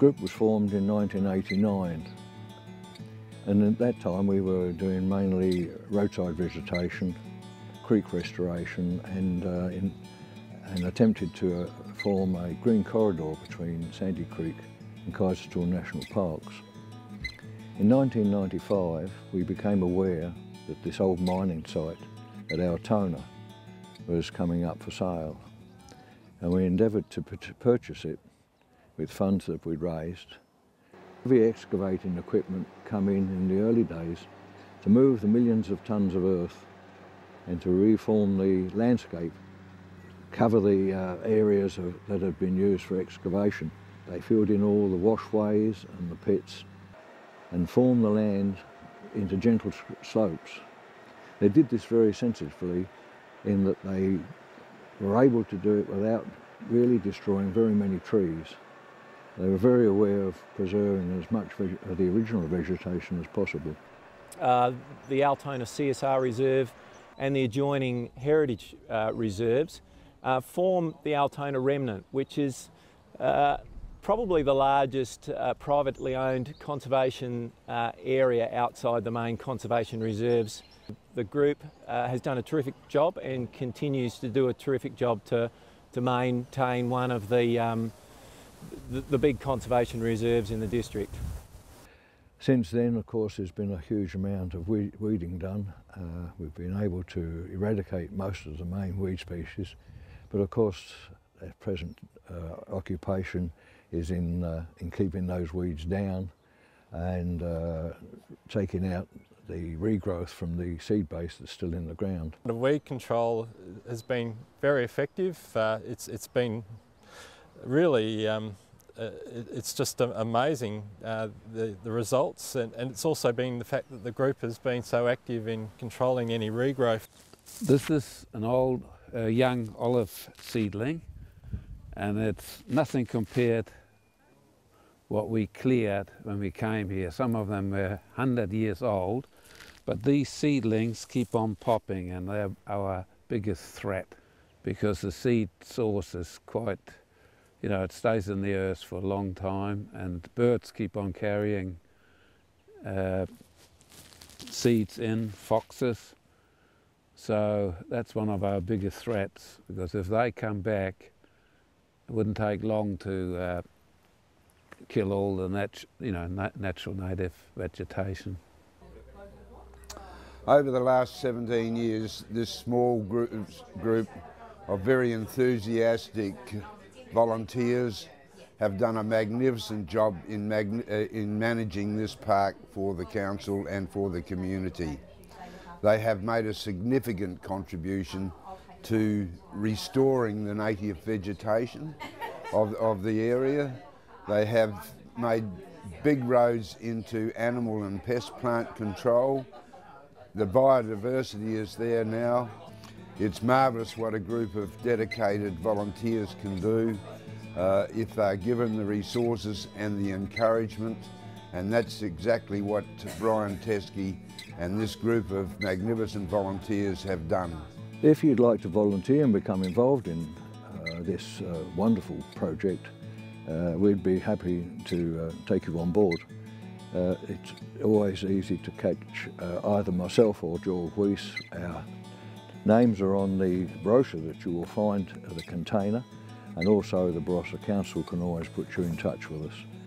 group was formed in 1989, and at that time we were doing mainly roadside vegetation, creek restoration, and attempted to form a green corridor between Sandy Creek and Kaiserstuhl National Parks. In 1995 we became aware that this old mining site at Altona was coming up for sale, and we endeavoured to purchase it with funds that we'd raised. Heavy excavating equipment come in the early days to move the millions of tonnes of earth and to reform the landscape, cover the areas that have been used for excavation. They filled in all the washways and the pits and formed the land into gentle slopes. They did this very sensitively in that they were able to do it without really destroying very many trees. They were very aware of preserving as much of the original vegetation as possible. The Altona CSR Reserve and the adjoining heritage reserves form the Altona remnant, which is probably the largest privately owned conservation area outside the main conservation reserves. The group has done a terrific job and continues to do a terrific job to maintain one of the big conservation reserves in the district. Since then, of course, there's been a huge amount of weeding done. We've been able to eradicate most of the main weed species, but of course our present occupation is in keeping those weeds down and taking out the regrowth from the seed base that's still in the ground. The weed control has been very effective. It's been really, it's just amazing, the results, and it's also been the fact that the group has been so active in controlling any regrowth. This is an old young olive seedling, and it's nothing compared what we cleared when we came here. Some of them were 100 years old, but these seedlings keep on popping, and they're our biggest threat because the seed source is quite, you know, it stays in the earth for a long time, and birds keep on carrying seeds in, foxes. So that's one of our biggest threats, because if they come back, it wouldn't take long to kill all the natural native vegetation. Over the last 17 years, this small group of very enthusiastic volunteers have done a magnificent job in managing this park for the council and for the community. They have made a significant contribution to restoring the native vegetation of the area. They have made big roads into animal and pest plant control. The biodiversity is there now. It's marvellous what a group of dedicated volunteers can do if they're given the resources and the encouragement, and that's exactly what Brian Teskey and this group of magnificent volunteers have done. If you'd like to volunteer and become involved in this wonderful project, we'd be happy to take you on board. It's always easy to catch either myself or Joel Weese. Our names are on the brochure that you will find at the container, and also the Barossa Council can always put you in touch with us.